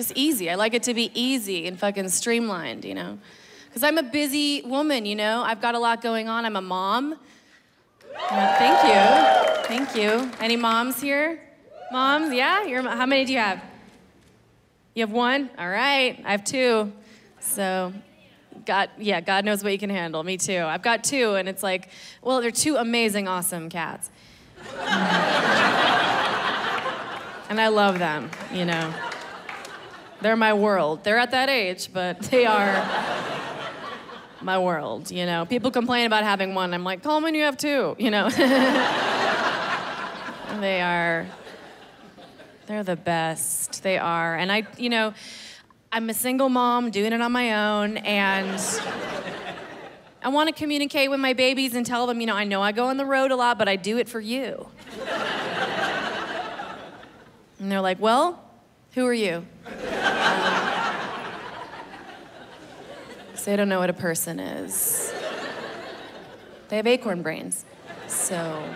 just easy. I like it to be easy and fucking streamlined, you know? Because I'm a busy woman, you know? I've got a lot going on. I'm a mom. Thank you. Thank you. Any moms here? Moms, yeah? How many do you have? You have one? All right. I have two. So, God knows what you can handle. Me too. I've got two, and it's like, well, they're two amazing, awesome cats. And I love them, you know. They're my world. They're at that age, but they are my world, you know. People complain about having one. I'm like, Coleman, you have two, you know. They're the best. They are. And you know, I'm a single mom doing it on my own, and I want to communicate with my babies and tell them, you know I go on the road a lot, but I do it for you. And they're like, well, who are you? So they don't know what a person is. They have acorn brains. So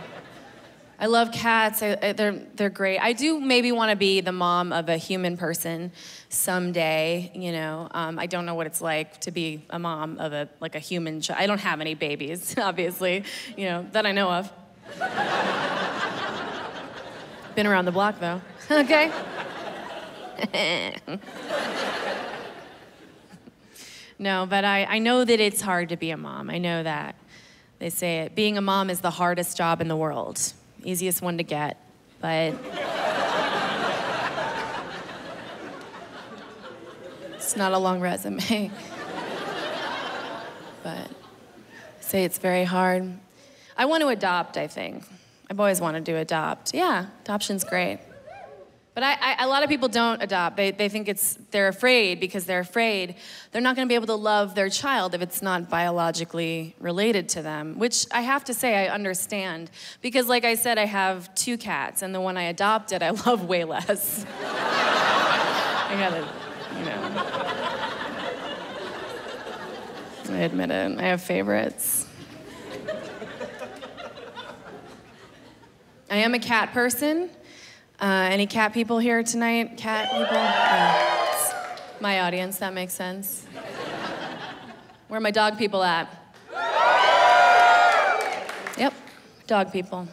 I love cats. They're great. I do maybe want to be the mom of a human person someday. You know, I don't know what it's like to be a mom of a human child. I don't have any babies, obviously. You know that I know of. Been around the block though. Okay. No, but I know that it's hard to be a mom. I know that. They say it. Being a mom is the hardest job in the world. Easiest one to get, but it's not a long resume. But say it's very hard. I want to adopt, I think. I've always wanted to adopt. Yeah, adoption's great. But a lot of people don't adopt. They think they're afraid because they're afraid they're not going to be able to love their child if it's not biologically related to them, which I have to say I understand. Because like I said, I have two cats, and the one I adopted I love way less. I gotta, you know. I admit it, I have favorites. I am a cat person. Any cat people here tonight? Cat people? Yeah. My audience, that makes sense. Where are my dog people at? Yep, dog people.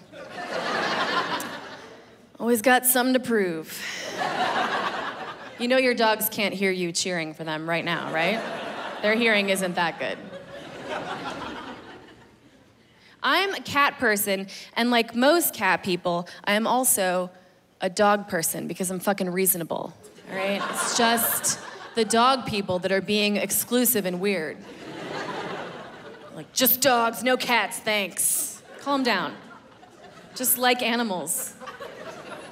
Always got something to prove. You know your dogs can't hear you cheering for them right now, right? Their hearing isn't that good. I'm a cat person, and like most cat people, I am also a dog person because I'm fucking reasonable, all right? It's just the dog people that are being exclusive and weird. Like, just dogs, no cats, thanks. Calm down. Just like animals.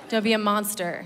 Don't be a monster.